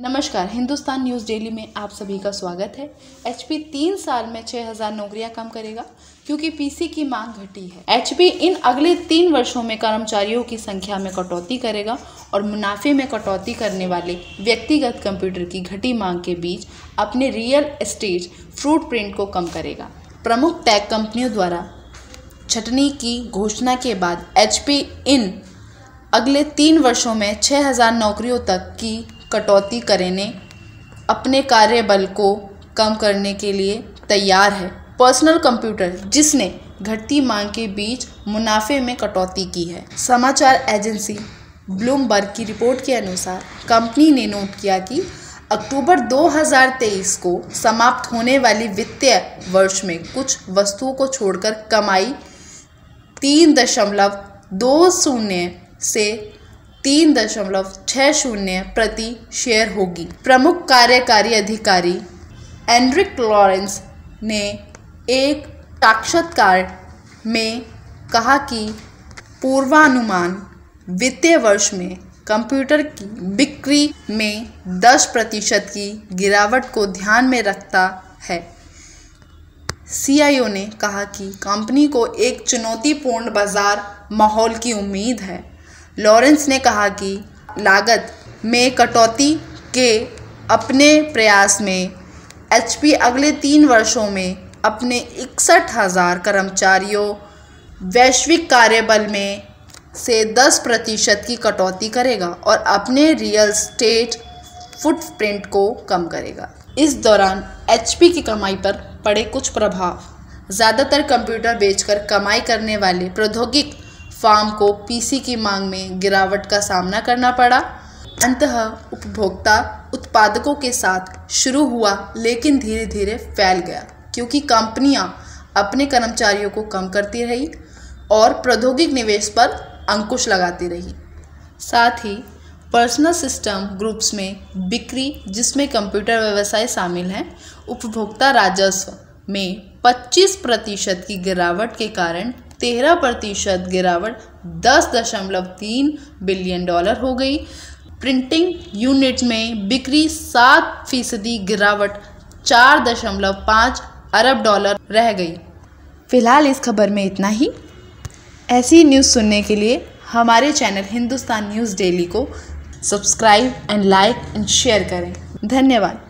नमस्कार, Hindustan news daily में आप सभी का स्वागत है। HP 3 साल में 6000 नौकरियां कम करेगा क्योंकि पीसी की मांग घटी है। HP इन अगले 3 वर्षों में कर्मचारियों की संख्या में कटौती करेगा और मुनाफे में कटौती करने वाले व्यक्तिगत कंप्यूटर की घटी मांग के बीच अपने रियल एस्टेट फुटप्रिंट को कम करेगा। प्रमुख टेक कंपनियों द्वारा छटनी की घोषणा के बाद HP इन अगले 3 वर्षों में 6000 नौकरियों तक की कटौती करने अपने कार्यबल को कम करने के लिए तैयार है। पर्सनल कंप्यूटर जिसने घटती मांग के बीच मुनाफे में कटौती की है। समाचार एजेंसी ब्लूमबर्ग की रिपोर्ट के अनुसार कंपनी ने नोट किया कि अक्टूबर 2023 को समाप्त होने वाली वित्तीय वर्ष में कुछ वस्तुओं को छोड़कर कमाई 3.20 से 3.60 प्रति शेयर होगी। प्रमुख कार्यकारी अधिकारी एनरिक लॉरेंस ने एक साक्षात्कार में कहा कि पूर्वानुमान वित्तीय वर्ष में कंप्यूटर की बिक्री में 10% की गिरावट को ध्यान में रखता है। सीईओ ने कहा कि कंपनी को एक चुनौतीपूर्ण बाजार माहौल की उम्मीद है। लॉरेंस ने कहा कि लागत में कटौती के अपने प्रयास में HP अगले 3 वर्षों में अपने 61,000 कर्मचारियों वैश्विक कार्यबल में से 10% की कटौती करेगा और अपने रियल एस्टेट फुटप्रिंट को कम करेगा। इस दौरान HP की कमाई पर पड़े कुछ प्रभाव। ज़्यादातर कंप्यूटर बेचकर कमाई करने वाले प्रौद्योगिक फार्म को पीसी की मांग में गिरावट का सामना करना पड़ा। अंततः उपभोक्ता उत्पादकों के साथ शुरू हुआ लेकिन धीरे धीरे फैल गया क्योंकि कंपनियां अपने कर्मचारियों को कम करती रही और प्रौद्योगिक निवेश पर अंकुश लगाती रही। साथ ही पर्सनल सिस्टम ग्रुप्स में बिक्री जिसमें कंप्यूटर व्यवसाय शामिल हैं उपभोक्ता राजस्व में 25% की गिरावट के कारण 13% गिरावट 10.3 बिलियन डॉलर हो गई। प्रिंटिंग यूनिट में बिक्री 7% गिरावट 4.5 अरब डॉलर रह गई। फिलहाल इस खबर में इतना ही। ऐसी न्यूज़ सुनने के लिए हमारे चैनल हिंदुस्तान न्यूज़ डेली को subscribe and like and share करें। धन्यवाद।